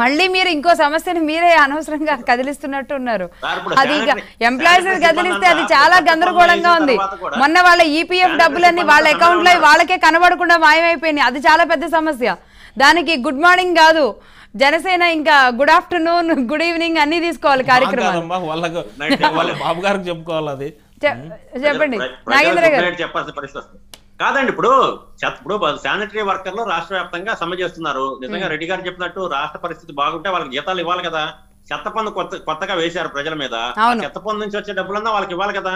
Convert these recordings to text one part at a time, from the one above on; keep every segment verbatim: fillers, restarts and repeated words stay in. మళ్ళీ మీరు ఇంకో సమస్యను మీరే అనవసరంగా కదిలిస్తున్నట్టు ఉన్నారు. అది ఎంప్లాయీస్ కదిలిస్తే అది చాలా గందరగోళంగా ఉంది. మొన్న వాళ్ళ ఈపీఎఫ్ డబ్బులన్నీ వాళ్ళ అకౌంట్ లో వాళ్ళకే కనబడకుండా మాయమైపోయినాయి. అది చాలా పెద్ద సమస్య. దానికి గుడ్ మార్నింగ్ కాదు, జనసేన ఇంకా గుడ్ ఆఫ్టర్నూన్, గుడ్ ఈవినింగ్ అన్ని తీసుకోవాలి కార్యక్రమాలు. బాబు గారికి చెప్పుకోవాలి, అది చెప్పండి నాగేంద్ర గారు చెప్పాల్సిన పరిస్థితి కాదండి. ఇప్పుడు ఇప్పుడు శానిటరీ వర్కర్లు రాష్ట్ర వ్యాప్తంగా సమ్మె చేస్తున్నారు. నిజంగా రెడ్డి గారు చెప్పినట్టు రాష్ట్ర పరిస్థితి బాగుంటే వాళ్ళకి జీతాలు ఇవ్వాలి కదా. చెత్త పన్ను కొత్త కొత్తగా వేశారు ప్రజల మీద. చెత్త పన్ను నుంచి వచ్చే డబ్బులన్నా వాళ్ళకి ఇవ్వాలి కదా.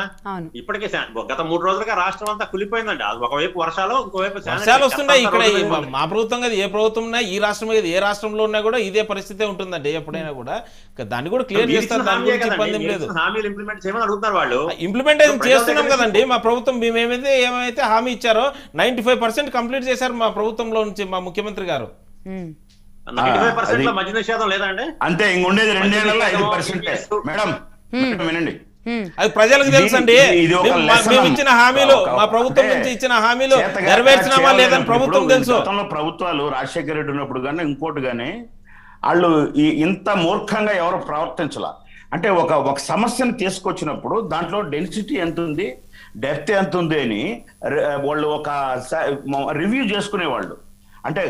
ఇప్పటికే గత మూడు రోజులుగా రాష్ట్రం అంతా కులిపోయిందండి. ఒకవైపు వర్షాలు, ఇంకోవైపు వర్షాలు వస్తున్నాయి. ఇక్కడ మా ప్రభుత్వం కదా, ఏ ప్రభుత్వం ఉన్నా, ఈ రాష్ట్రం మీద ఏ రాష్ట్రంలో ఉన్నా కూడా ఇదే పరిస్థితి ఉంటుందండి. ఎప్పుడైనా కూడా దాన్ని కూడా క్లియర్ చేస్తారు. హామీలు ఇంప్లిమెంట్ చేయమని అడుగుతారు వాళ్ళు. ఇంప్లిమెంట్ చేస్తున్నాం కదండి మా ప్రభుత్వం. మేమేమైతే ఏమైతే హామీ ఇచ్చారో నైన్టీ ఫైవ్ పర్సెంట్ కంప్లీట్ చేశారు మా ప్రభుత్వంలో నుంచి మా ముఖ్యమంత్రి గారు. అంతే, ఇంకొండేది రెండేళ్లలో ఐదు పర్సెంట్ మేడం. వినండి, అది ప్రజలకు తెలుసండి. మేము ఇచ్చిన హామీలు, మా ప్రభుత్వం నుంచి ఇచ్చిన హామీలు నెరవేర్చినామా లేదని ప్రభుత్వం తెలుసు. ప్రభుత్వాలు రాజశేఖర రెడ్డి ఉన్నప్పుడు కానీ ఇంకోటి కానీ వాళ్ళు ఇంత మూర్ఖంగా ఎవరు ప్రవర్తించాల అంటే, ఒక ఒక సమస్యను తీసుకొచ్చినప్పుడు దాంట్లో డెన్సిటీ ఎంత ఉంది, డెప్త్ ఎంత ఉంది అని వాళ్ళు ఒక రివ్యూ చేసుకునేవాళ్ళు. అంటే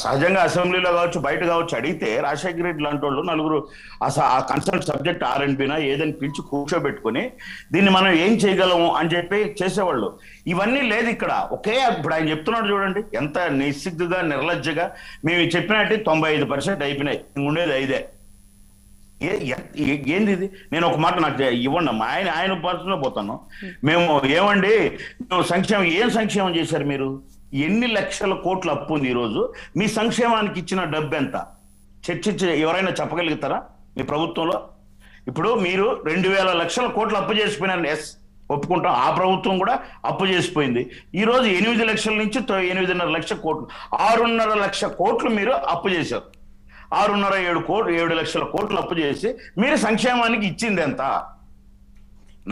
సహజంగా అసెంబ్లీలో కావచ్చు, బయట కావచ్చు, అడిగితే రాజశేఖర రెడ్డి లాంటి వాళ్ళు నలుగురు ఆ కన్సర్న్ సబ్జెక్ట్ ఆర్ అండ్ బినా ఏదని పిలిచి కూర్చోబెట్టుకుని దీన్ని మనం ఏం చేయగలము అని చెప్పి చేసేవాళ్ళు. ఇవన్నీ లేదు ఇక్కడ. ఒకే ఇప్పుడు ఆయన చెప్తున్నాడు చూడండి, ఎంత నిస్సిగ్గుగా నిర్లజ్జగా. మేము చెప్పినట్టు తొంభై ఐదు పర్సెంట్ అయిపోయినాయి, ఉండేది ఐదే. ఏ ఏంది ఇది? నేను ఒక మాట నాకు ఇవ్వండి అమ్మా, ఆయన ఆయన పర్సనలో పోతాను. మేము ఏమండి, మేము సంక్షేమం ఏం సంక్షేమం చేశారు మీరు? ఎన్ని లక్షల కోట్ల అప్పు ఉంది ఈరోజు? మీ సంక్షేమానికి ఇచ్చిన డబ్బు ఎంత? చర్చించి ఎవరైనా చెప్పగలుగుతారా మీ ప్రభుత్వంలో? ఇప్పుడు మీరు రెండు వేల లక్షల కోట్లు అప్పు చేసిపోయినారు. ఎస్, ఒప్పుకుంటాం, ఆ ప్రభుత్వం కూడా అప్పు చేసిపోయింది. ఈరోజు ఎనిమిది లక్షల నుంచి ఎనిమిదిన్నర లక్షల కోట్లు, ఆరున్నర లక్ష కోట్లు మీరు అప్పు చేశారు. ఆరున్నర ఏడు కోట్లు ఏడు లక్షల కోట్లు అప్పు చేసి మీరు సంక్షేమానికి ఇచ్చింది ఎంత?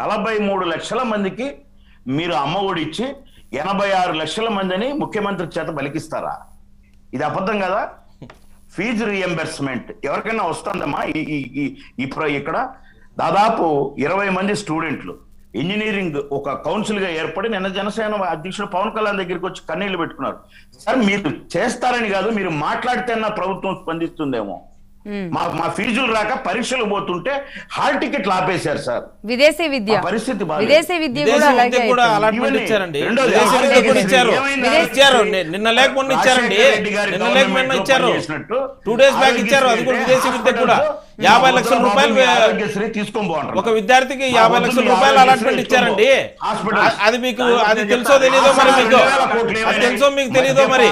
నలభై మూడు లక్షల మందికి మీరు అమ్మఒడి ఇచ్చి ఎనభై ఆరు లక్షల మందిని ముఖ్యమంత్రి చేత బలికిస్తారా? ఇది అబద్ధం కదా. ఫీజు రీఎంబర్స్మెంట్ ఎవరికైనా వస్తుందమ్మా? ఇక్కడ దాదాపు ఇరవై మంది స్టూడెంట్లు ఇంజనీరింగ్ ఒక కౌన్సిల్ గా ఏర్పడి నిన్న జనసేన అధ్యక్షుడు పవన్ కళ్యాణ్ దగ్గరికి వచ్చి కన్నీళ్లు పెట్టుకున్నారు. సార్, మీరు చేస్తారని కాదు, మీరు మాట్లాడితే నా ప్రభుత్వం స్పందిస్తుందేమో. మా మా ఫీజులు రాక పరీక్షలు పోతుంటే హాల్ టికెట్లు ఆపేశారు సార్. విదేశీ విద్య పరిస్థితి నిన్న లేకుండా ఇచ్చారండి. నిన్న లేకుండా ఇచ్చారు, టూ డేస్ బ్యాక్ ఇచ్చారు. అది కూడా విదేశీ విద్య కూడా యాభై లక్షల రూపాయలు తీసుకొని పోండి. ఒక విద్యార్థికి యాభై లక్షల రూపాయలు అలాట్మెంట్ ఇచ్చారండి. అది మీకు అది తెలుసో తెలీదో మరి, మీకు తెలుసో మీకు తెలీదో మరి.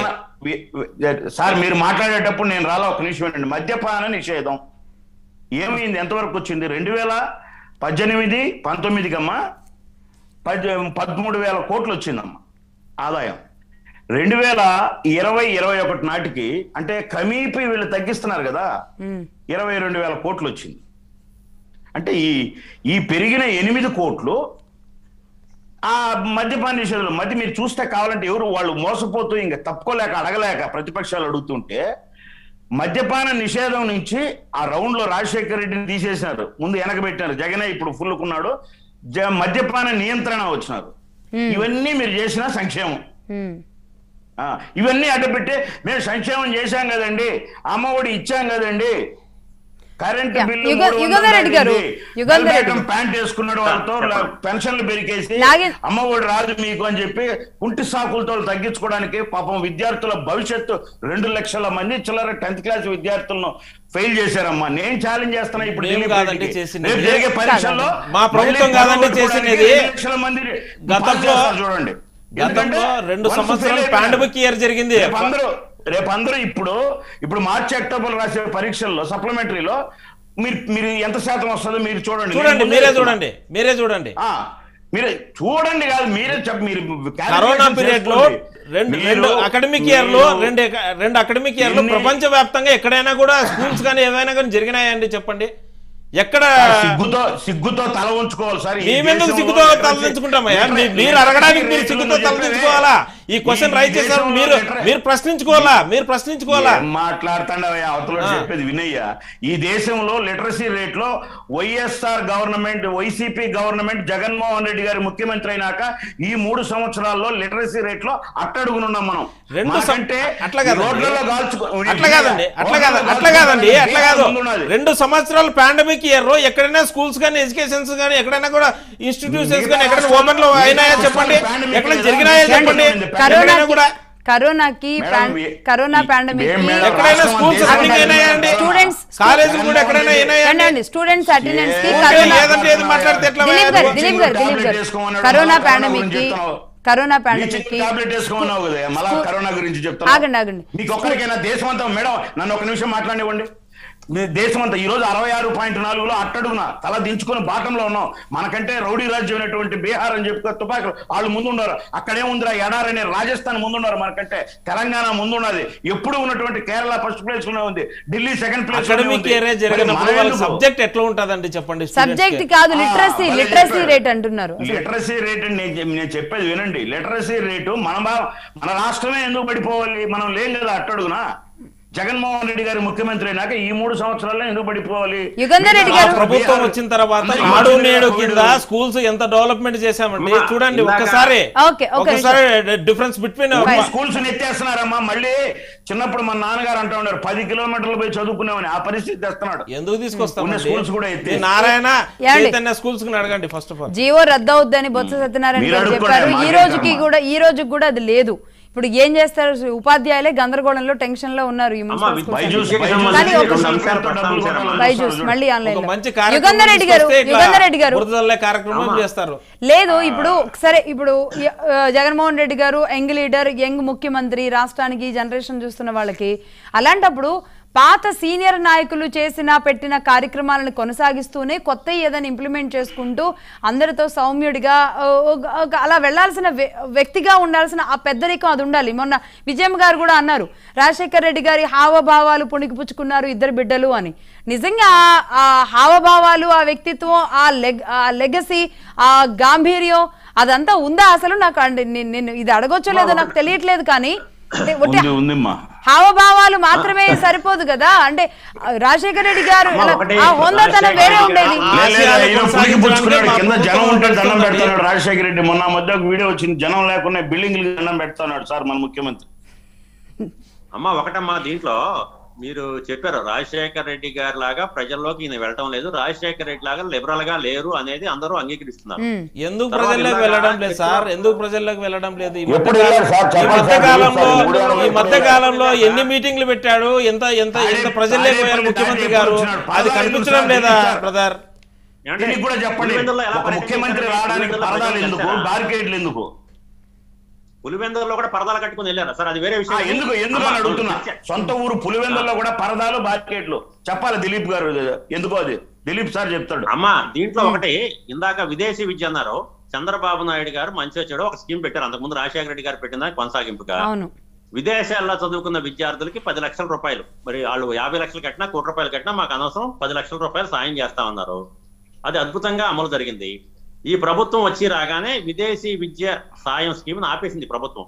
సార్, మీరు మాట్లాడేటప్పుడు నేను రాలా, ఒక నిమిషం అండి. మద్యపాన నిషేధం ఏమైంది, ఎంతవరకు వచ్చింది? రెండు వేల పద్దెనిమిది పంతొమ్మిదికమ్మా పద్ పదమూడు వేల కోట్లు వచ్చిందమ్మా ఆదాయం. రెండు వేల ఇరవై ఇరవై ఒకటి నాటికి అంటే కమీపి వీళ్ళు తగ్గిస్తున్నారు కదా, ఇరవై రెండు వేల కోట్లు వచ్చింది. అంటే ఈ ఈ పెరిగిన ఎనిమిది కోట్లు ఆ మద్యపాన నిషేధంలో. మధ్య మీరు చూస్తే కావాలంటే ఎవరు వాళ్ళు మోసపోతూ ఇంకా తప్పుకోలేక అడగలేక ప్రతిపక్షాలు అడుగుతుంటే మద్యపాన నిషేధం నుంచి ఆ రౌండ్ లో రాజశేఖర రెడ్డిని తీసేసినారు, ముందు వెనకబెట్టినారు. జగనే ఇప్పుడు ఫుల్లుకున్నాడు, మద్యపాన నియంత్రణ వచ్చినారు. ఇవన్నీ మీరు చేసిన సంక్షేమం. ఇవన్నీ అడ్డపెట్టి మేము సంక్షేమం చేశాం కదండి, అమ్మఒడి ఇచ్చాం కదండి, కరెంటు బిల్లు ప్యాంట్ వేసుకున్నాడు వాళ్ళతో పెన్షన్లు పెరికేసి అమ్మఒడి రాదు మీకు అని చెప్పి కుంటి సాకులతో తగ్గించుకోవడానికి పాపం విద్యార్థుల భవిష్యత్తు రెండు లక్షల మంది చిల్లర టెన్త్ క్లాస్ విద్యార్థులను ఫెయిల్ చేశారమ్మా. నేను ఛాలెంజ్ చేస్తున్నా, ఇప్పుడు జరిగే పరీక్షల్లో మా ప్రభుత్వం కాదండి చేసినది. లక్షల మంది చూడండి, గతంలో రెండు సంవత్సరాలు పాండమిక్ ఇయర్ జరిగింది. అందరూ రేపు అందరూ ఇప్పుడు ఇప్పుడు మార్చి అక్టోబర్ రాసే పరీక్షల్లో సప్లిమెంటరీలో మీరు మీరు ఎంత శాతం వస్తుందో మీరు చూడండి. చూడండి మీరే చూడండి మీరే చూడండి మీరే చూడండి కాదు మీరే మీరు కరోనా పీరియడ్ లో రెండు రెండు అకాడమిక్ ఇయర్ లో రెండు రెండు అకాడమిక్ ఇయర్ లో ప్రపంచ వ్యాప్తంగా ఎక్కడైనా కూడా స్కూల్స్ కానీ ఏమైనా కానీ జరిగినాయండి? చెప్పండి. ఎక్కడ సిగ్గుతో సిగ్గుతో తల ఉంచుకోవాలి సార్. మేమెందుకు సిగ్గుతో తలదించుకుంటామయ్యా? మీరు అడగడానికి మీరు సిగ్గుతో తలదించుకోవాలా? ఈ క్వశ్చన్ రైజ్ చేశారు మీరు మీరు ప్రశ్నించుకోవాలా మీరు ప్రశ్నించుకోవాలా మాట్లాడుతాండవయ్యా అవతల చెప్పేది వినయ్యా. ఈ దేశంలో లిటరసీ రేట్ లో వైఎస్ఆర్ గవర్నమెంట్ వైసీపీ గవర్నమెంట్ జగన్మోహన్ రెడ్డి గారి ముఖ్యమంత్రి అయినాక ఈ మూడు సంవత్సరాల్లో లిటరసీ రేట్ లో అట్టడుగునున్నాం మనం. రెండు అంటే అట్లా కాదు రోడ్లలో గాల్చుకోవాలి అట్లా కాదండి అట్లా కాదు అట్లా కాదండి అట్లా కాదు రెండు సంవత్సరాలు పాండమిక్ ఇయర్ ఎక్కడైనా స్కూల్స్ కానీ ఎడ్యుకేషన్స్ కానీ ఎక్కడైనా కూడా ఇన్స్టిట్యూషన్స్ కానీ ఎక్కడ ఓపెన్ లో అయినాయా చెప్పండి, ఎక్కడ జరిగినాయా చెప్పండి. కరోనా కూడా కరోనాకి కరోనా పాండమిక్ ఎక్కడైనా స్కూల్స్ రన్నింగ్ అయినాయా అండి? స్టూడెంట్స్ కాలేజీలు కూడా ఎక్కడైనా అయినాయా అండి? స్టూడెంట్స్ అటెండెన్స్ కి కరోనా ఏదంటే ఏది మాట్లాడితే ఎట్లా వస్తుంది? దిలీప్ గారు దిలీప్ గారు కరోనా పాండమిక్ కి కరోనా పాండమిక్ కి టాబ్లెట్ వేసుకున్నావు కదా మళ్ళా కరోనా గురించి చెప్తాను. ఆగండి ఆగండి మీకు ఒక్కరికైనా దేశమంతా మేడం నన్ను ఒక నిమిషం మాట్లాడనివ్వండి. దేశమంతా ఈ రోజు అరవై ఆరు పాయింట్ నాలుగులో అట్టడుగున తల దించుకుని బాటంలో ఉన్నాం. మనకంటే రౌడీ రాజ్యం అనేటువంటి బీహార్ అని చెప్పుకో తుపాకులు వాళ్ళు ముందున్నారు, అక్కడే ఉందిరా ఎడారి అనే రాజస్థాన్ ముందున్నారు, మనకంటే తెలంగాణ ముందున్నది, ఎప్పుడు ఉన్నటువంటి కేరళ ఫస్ట్ ప్లేస్ లోనే ఉంది, ఢిల్లీ సెకండ్ ప్లేస్ లోనే ఉంది. సబ్జెక్ట్ ఎట్లా ఉంటదండి చెప్పండి? సబ్జెక్ట్ కాదు లిటరసీ లిటరసీ రేట్ అంటున్నారు. లిటరసీ రేట్ నేను చెప్పేది వినండి. లిటరసీ రేటు మన మన రాష్ట్రమే ఎందుకు పడిపోవాలి? మనం లేం కదా అట్టడుగునా. జగన్మోహన్ రెడ్డి గారు ముఖ్యమంత్రి అయినాక ఈ మూడు సంవత్సరాల్లో ఎందుకు పడిపోవాలి? ప్రభుత్వం వచ్చిన తర్వాత ఆడు నేడు కింద స్కూల్స్ ఎంత డెవలప్మెంట్ చేశామండి చూడండి ఒక్కసారి ఒకసారి డిఫరెన్స్ బిట్వీన్ స్కూల్స్ ఎత్తేస్తున్నారమ్మా. మళ్ళీ చిన్నప్పుడు మా నాన్నగారు అంటా ఉన్నారు పది కిలోమీటర్లు పోయి చదువుకున్నామని, ఆ పరిస్థితి తెస్తున్నాడు. ఎందుకు తీసుకొస్తాం స్కూల్స్ కూడా ఎత్తి నారాయణ చైతన్య స్కూల్స్ అడగండి. ఫస్ట్ ఆఫ్ ఆల్ జియో రద్దు అవుద్దని బొత్స సత్యనారాయణ గారు చెప్పారు, ఈ రోజుకి కూడా ఈ రోజు కూడా అది లేదు. ఇప్పుడు ఏం చేస్తారు ఉపాధ్యాయులే గందరగోళంలో టెన్షన్ లో ఉన్నారు. లేదు ఇప్పుడు సరే ఇప్పుడు జగన్మోహన్ రెడ్డి గారు యంగ్ లీడర్ యంగ్ ముఖ్యమంత్రి, రాష్ట్రానికి జనరేషన్ చూస్తున్న వాళ్ళకి అలాంటప్పుడు పాత సీనియర్ నాయకులు చేసిన పెట్టిన కార్యక్రమాలను కొనసాగిస్తూనే కొత్త ఏదైనా ఇంప్లిమెంట్ చేసుకుంటూ అందరితో సౌమ్యుడిగా అలా వెళ్లాల్సిన వ్యక్తిగా ఉండాల్సిన ఆ పెద్దరికం అది ఉండాలి. మొన్న విజయమ్మ గారు కూడా అన్నారు రాజశేఖర రెడ్డి గారి హావభావాలు పుణికిపుచ్చుకున్నారు ఇద్దరు బిడ్డలు అని. నిజంగా ఆ హావభావాలు ఆ వ్యక్తిత్వం ఆ లెగ్ ఆ లెగసీ ఆ గాంభీర్యం అదంతా ఉందా అసలు? నాకు నేను ఇది అడగొచ్చో లేదో నాకు తెలియట్లేదు కానీ హావభావాలు మాత్రమే సరిపోదు కదా. అంటే రాజశేఖర రెడ్డి గారు హోందాతనం వేరే ఉండేది. రాజశేఖర రెడ్డి మొన్న మధ్య వీడియో వచ్చింది జనం లేకుండా బిల్డింగ్లు దండం పెడతాడు సార్ మన ముఖ్యమంత్రి. అమ్మా ఒకటమ్మా దీంట్లో మీరు చెప్పారు రాజశేఖర రెడ్డి గారి లాగా ప్రజల్లోకి ఈయన వెళ్ళడం లేదు, రాజశేఖర రెడ్డి లాగా లిబరల్ గా లేరు అనేది అందరూ అంగీకరిస్తున్నారు. ఎందుకు ప్రజల్లోకి వెళ్ళడం లేదు సార్? ఎందుకు ప్రజల్లోకి వెళ్ళడం లేదు? ఈ మధ్యకాలంలో ఈ మధ్యకాలంలో ఎన్ని మీటింగ్లు పెట్టాడు, ఎంత ఎంత ఎంత ప్రజల్లోకి పోయారు ముఖ్యమంత్రి గారు, అది కనిపించడం లేదా బ్రదర్? కూడా చెప్పండి ముఖ్యమంత్రి రావడానికి పరదాలు ఎందుకు, బార్గేట్లు ఎందుకు? పులివెందుల్లో కూడా పరదాలు కట్టుకుని వెళ్ళారా సార్? అది వేరే విషయం. ఎందుకు ఎందుకు అని అడుగుతున్నా. సొంత ఊరు పులివెందుల్లో కూడా పరదాలు బార్కెట్లు చెప్పాలి దిలీప్ గారు ఎందుకో, అది దిలీప్ సార్ చెప్తాడు. అమ్మా దీంట్లో ఒకటి ఇందాక విదేశీ విద్య అన్నారు, చంద్రబాబు నాయుడు గారు మంచి వచ్చాడు ఒక స్కీమ్ పెట్టారు, అంతకుముందు రాజశేఖర రెడ్డి గారు పెట్టిన కొనసాగింపుగా విదేశాల్లో చదువుకున్న విద్యార్థులకి పది లక్షల రూపాయలు, మరి వాళ్ళు యాభై లక్షలు కట్టినా కోటి రూపాయలు కట్టినా మాకు అనవసరం పది లక్షల రూపాయలు సాయం చేస్తామన్నారు. అది అద్భుతంగా అమలు జరిగింది. ఈ ప్రభుత్వం వచ్చి రాగానే విదేశీ విద్య సాయం స్కీమ్ ఆపేసింది ప్రభుత్వం.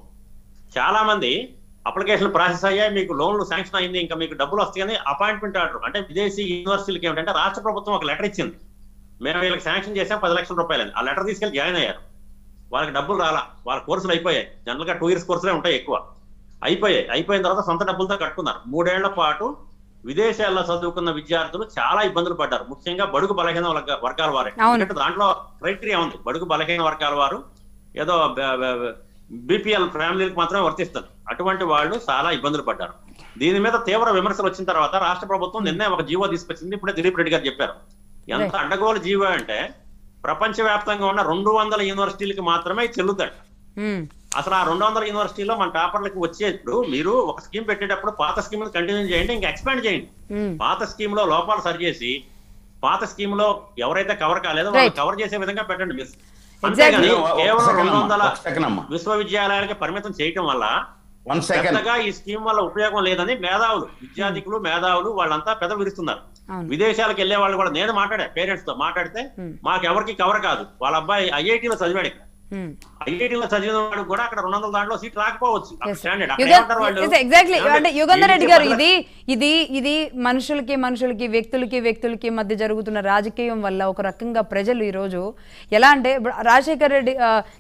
చాలా మంది అప్లికేషన్ ప్రాసెస్ అయ్యాయి, మీకు లోన్లు శాంక్షన్ అయింది, ఇంకా మీకు డబ్బులు వస్తాయని అపాయింట్మెంట్ ఆర్డర్ అంటే విదేశీ యూనివర్సిటీలకి ఏమిటంటే రాష్ట్ర ప్రభుత్వం ఒక లెటర్ ఇచ్చింది, మేము వీళ్ళకి శాంక్షన్ చేసాం పది లక్షల రూపాయలని. ఆ లెటర్ తీసుకెళ్లి జాయిన్ అయ్యారు, వాళ్ళకి డబ్బులు రాలా, వాళ్ళ కోర్సులు అయిపోయాయి. జనరల్గా టూ ఇయర్స్ కోర్సులే ఉంటాయి ఎక్కువ, అయిపోయాయి. అయిపోయిన తర్వాత సొంత డబ్బులతో కట్టుకున్నారు. మూడేళ్ల పాటు విదేశాల్లో చదువుకున్న విద్యార్థులు చాలా ఇబ్బందులు పడ్డారు, ముఖ్యంగా బడుగు బలహీన వర్గాల వారే. ఎందుకంటే దాంట్లో క్రైటీరియా ఉంది, బడుగు బలహీన వర్గాల వారు ఏదో బీపీఎల్ ఫ్యామిలీలకు మాత్రమే వర్తిస్తారు, అటువంటి వాళ్ళు చాలా ఇబ్బందులు పడ్డారు. దీని మీద తీవ్ర విమర్శలు వచ్చిన తర్వాత రాష్ట్ర ప్రభుత్వం నిన్నే ఒక జీవో తీసుకొచ్చింది, ఇప్పుడే దిలీప్ రెడ్డి గారు చెప్పారు. ఎంత అడ్డగోలు జీవో అంటే ప్రపంచవ్యాప్తంగా ఉన్న రెండు వందల యూనివర్సిటీలకు మాత్రమే చెల్లుతాడు. అసలు ఆ రెండు వందల యూనివర్సిటీలో మన టాపర్లకు వచ్చేప్పుడు మీరు ఒక స్కీమ్ పెట్టేటప్పుడు పాత స్కీమ్ కంటిన్యూ చేయండి, ఇంకా ఎక్స్పాండ్ చేయండి. పాత స్కీమ్ లో లోపాలు సరిచేసి పాత స్కీమ్ లో ఎవరైతే కవర్ కాలేదో వాళ్ళు కవర్ చేసే విధంగా పెట్టండి మీరు. అంతేగాని కేవలం రెండు వందల విశ్వవిద్యాలయాలకి పరిమితం చేయటం వల్ల పెద్దగా ఈ స్కీమ్ వల్ల ఉపయోగం లేదని మేధావులు విద్యార్థికులు మేధావులు వాళ్ళంతా పెద్ద విరుస్తున్నారు. విదేశాలకు వెళ్లే వాళ్ళు కూడా నేను మాట్లాడే పేరెంట్స్ తో మాట్లాడితే మాకెవరికి కవర్ కాదు, వాళ్ళ అబ్బాయి ఐఐటీలో చదివాడు, ఐఐటీలో చదివిన వాడు కూడా అక్కడ రెండు వందల దాంట్లో సీట్ రాకపోవచ్చు. ఎగ్జాక్ట్లీ అంటే యుగంధర్ రెడ్డి గారు, ఇది ఇది ఇది మనుషులకి మనుషులకి వ్యక్తులకి వ్యక్తులకి మధ్య జరుగుతున్న రాజకీయం వల్ల ఒక రకంగా ప్రజలు ఈరోజు ఎలా అంటే, రాజశేఖర్ రెడ్డి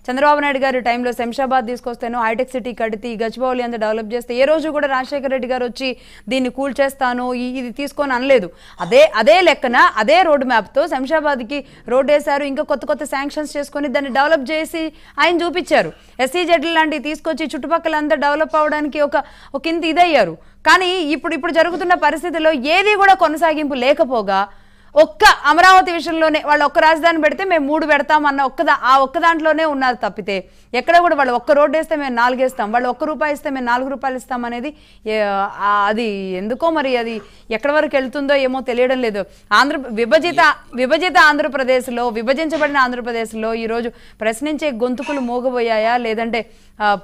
చంద్రబాబు నాయుడు గారి టైంలో శంషాబాద్ తీసుకొస్తాను, హైటెక్ సిటీ కడితే, గచ్చిబౌలి అంతా డెవలప్ చేస్తే ఏ రోజు కూడా రాజశేఖర్ రెడ్డి గారు వచ్చి దీన్ని కూల్చేస్తాను ఇది తీసుకొని అనలేదు. అదే అదే లెక్కన అదే రోడ్ మ్యాప్తో శంషాబాద్కి రోడ్ వేశారు, ఇంకా కొత్త కొత్త శాంక్షన్స్ చేసుకొని దాన్ని డెవలప్ చేసి ఆయన చూపించారు. ఎస్సీ జడ్లు లాంటివి తీసుకొచ్చి చుట్టుపక్కల అంతా డెవలప్ అవడానికి ఒక కింద ఇదయ్యారు. కానీ ఇప్పుడు ఇప్పుడు జరుగుతున్న పరిస్థితుల్లో ఏది కూడా కొనసాగింపు లేకపోగా ఒక్క అమరావతి విషయంలోనే వాళ్ళు ఒక్క రాజధాని పెడితే మేము మూడు పెడతామన్న ఒక్కదా ఆ ఒక్క దాంట్లోనే ఉన్నారు తప్పితే ఎక్కడ కూడా వాళ్ళు ఒక్క రోడ్డు వేస్తే మేము నాలుగు వేస్తాం, వాళ్ళు ఒక్క రూపాయి ఇస్తే మేము నాలుగు రూపాయలు ఇస్తాం అనేది అది ఎందుకో మరి అది ఎక్కడి వరకు వెళ్తుందో ఏమో తెలియడం లేదు. ఆంధ్ర విభజిత విభజిత ఆంధ్రప్రదేశ్లో, విభజించబడిన ఆంధ్రప్రదేశ్లో ఈరోజు ప్రశ్నించే గొంతుకులు మోగబోయాయా, లేదంటే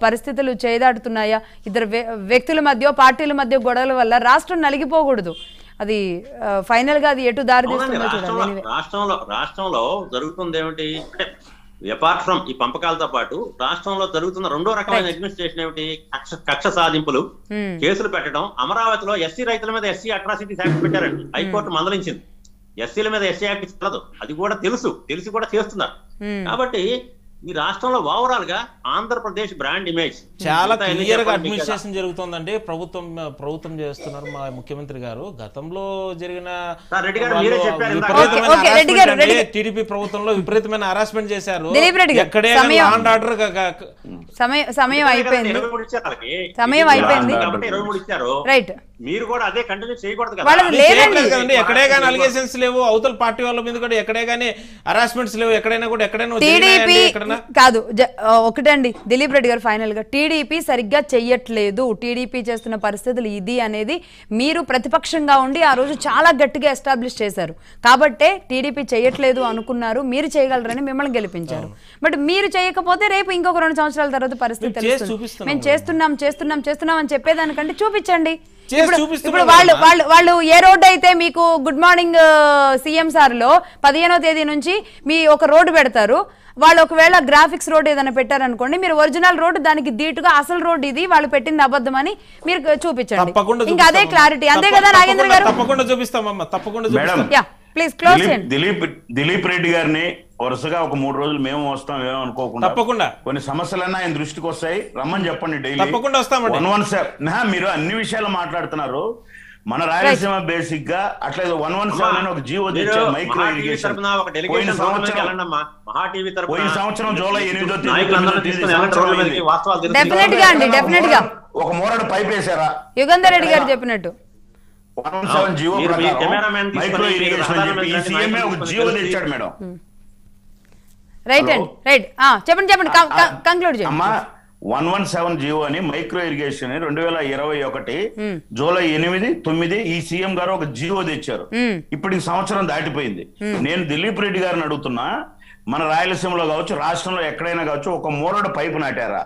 పరిస్థితులు చేదాడుతున్నాయా? ఇద్దరు వ్యక్తుల మధ్య పార్టీల మధ్య గొడవల వల్ల రాష్ట్రం నలిగిపోకూడదు, అది ఫైనల్ గా అది ఎటు దారి తీస్తుందో చూడాలి. రాష్ట్రంలో రాష్ట్రంలో జరుగుతుంది ఏమిటి అంటే, అపార్ట్ ఫ్రమ్ ఈ పంపకాలతో పాటు రాష్ట్రంలో జరుగుతున్న రెండో రకమైన అడ్మినిస్ట్రేషన్ ఏమిటి, కక్ష సాధింపులు, కేసులు పెట్టడం. అమరావతిలో ఎస్సీ రైతుల మీద ఎస్సీ అట్రాసిటీ యాక్ట్ పెట్టారండి, హైకోర్టు మందలించింది. ఎస్సీల మీద ఎస్సీ యాక్ట్ చల్లదు, అది కూడా తెలుసు, తెలిసి కూడా చేస్తున్నారు. కాబట్టి ఈ రాష్ట్రంలో ఓవరాల్ గా ఆంధ్రప్రదేశ్ బ్రాండ్ ఇమేజ్ చాలా క్లియర్ గా అడ్మినిస్ట్రేషన్ జరుగుతుందండి, ప్రభుత్వం ప్రభుత్వం చేస్తున్నారు మా ముఖ్యమంత్రి గారు. గతంలో జరిగిన టీడీపీ ప్రభుత్వంలో విపరీతమైన హరాస్మెంట్ చేశారు, ఎక్కడే లాండ్ ఆర్డర్ సమయం అయిపోయింది సమయం అయిపోయింది మీరు కూడా అదే కంటిన్యూ చేయకూడదు కదండి. ఎక్కడే కానీ అలిగేషన్స్ లేవు, అవతల పార్టీ వాళ్ళ మీద కూడా ఎక్కడే కానీ హరాస్మెంట్స్ లేవు, ఎక్కడైనా కూడా ఎక్కడైనా కాదు. ఒకటండి దిలీప్ రెడ్డి గారు, ఫైనల్ గా టీడీపీ సరిగ్గా చెయ్యట్లేదు, టీడీపీ చేస్తున్న పరిస్థితులు ఇది అనేది మీరు ప్రతిపక్షంగా ఉండి ఆ రోజు చాలా గట్టిగా ఎస్టాబ్లిష్ చేశారు కాబట్టే టీడీపీ చెయ్యట్లేదు అనుకున్నారు, మీరు చేయగలరని మిమ్మల్ని గెలిపించారు. బట్ మీరు చేయకపోతే రేపు ఇంకొక రెండు సంవత్సరాల తర్వాత పరిస్థితి మేము చేస్తున్నాం చేస్తున్నాం చేస్తున్నాం అని చెప్పేదానికంటే చూపించండి. ఇప్పుడు వాళ్ళు వాళ్ళు వాళ్ళు ఏ రోడ్డు అయితే మీకు గుడ్ మార్నింగ్ సీఎం సార్ లో పదిహేనో తేదీ నుంచి మీ ఒక రోడ్డు పెడతారు, వాళ్ళు ఒకవేళ గ్రాఫిక్స్ రోడ్ ఏదైనా పెట్టారనుకోండి, మీరు ఒరిజినల్ రోడ్డు దానికి దీటుగా అసలు రోడ్డు ఇది వాళ్ళు పెట్టింది అబద్ధం అని మీరు చూపించండి, ఇంకా అదే క్లారిటీ. అంతే కదా నాగేంద్ర గారు? తప్పకుండా చూపిస్తామమ్మా, తప్పకుండా. ప్లీజ్ క్లోజ్ చేయండి. దిలీప్ దిలీప్ రెడ్డి గారిని వరుసగా ఒక మూడు రోజులు మేము వస్తాం ఏమో అనుకోకుండా, తప్పకుండా కొన్ని సమస్యలన్నా ఆయన దృష్టికి వస్తాయి, రమ్మని చెప్పండి. డైలీ తప్పకుండా వస్తామండి. వన్ వన్ సెవెన్ మీరు అన్ని విషయాలు మాట్లాడుతున్నారు, మన రాయలసీమ బేసిక్ గా అట్లా వన్ వన్ సెవెన్ అని ఒక జీవో తెచ్చారు, మైక్రో ఇరిగేషన్. పోయిన సంవత్సరం పోయిన సంవత్సరం జూలై ఎనిమిదో తేదీ ఒక మోరడు పైప్ వేసారా? యుగంధర్ రెడ్డి గారు చెప్పినట్టు one seven GO micro irrigation అని చెప్పి ఈ సీఎంఏ ఒక జీవో తెచ్చాడు మేడం. రైట్ అండి, రైట్, చెప్పండి చెప్పండి, కంక్లూడ్ చేయండి. అమ్మా వన్ వన్ సెవెన్ జీవో అని మైక్రో ఇరిగేషన్ రెండు వేల ఇరవై ఒకటి జూలై ఎనిమిది తొమ్మిది ఈ సీఎం గారు ఒక జీవో తెచ్చారు, ఇప్పుడు ఈ సంవత్సరం దాటిపోయింది. నేను దిలీప్ రెడ్డి గారిని అడుగుతున్నా, మన రాయలసీమలో కావచ్చు రాష్ట్రంలో ఎక్కడైనా కావచ్చు ఒక మూరడు పైపు నాటారా?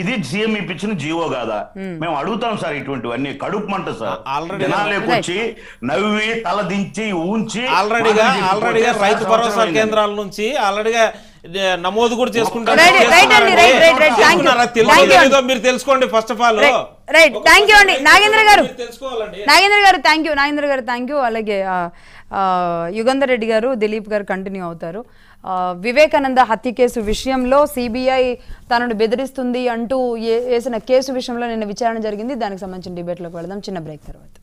ఇది సీఎం ఇప్పించిన జీవో కాదా? మేము అడుగుతాం సార్ ఇటువంటివన్నీ, కడుపు మంట సార్. జనాలేకొచ్చి నవ్వి తల దించి ఊంచి ఆల్రెడీగా ఆల్రెడీగా రైతు భరోసా కేంద్రాల నుంచి ఆల్రెడీగా నమోదు కూడా చేసుకుంటారు, మీరు తెలుసుకోండి first of all. Right, thank you అండి నాగేంద్ర గారు, నాగేంద్ర గారు థ్యాంక్ యూ, నాగేంద్ర గారు థ్యాంక్ యూ. అలాగే యుగంధర్ రెడ్డి గారు, దిలీప్ గారు కంటిన్యూ అవుతారు. వివేకానంద హత్య కేసు విషయంలో సిబిఐ తనను బెదిరిస్తుంది అంటూ వేసిన కేసు విషయంలో నిన్న విచారణ జరిగింది, దానికి సంబంధించిన డిబేట్లోకి వెళదాం. చిన్న బ్రేక్ తర్వాత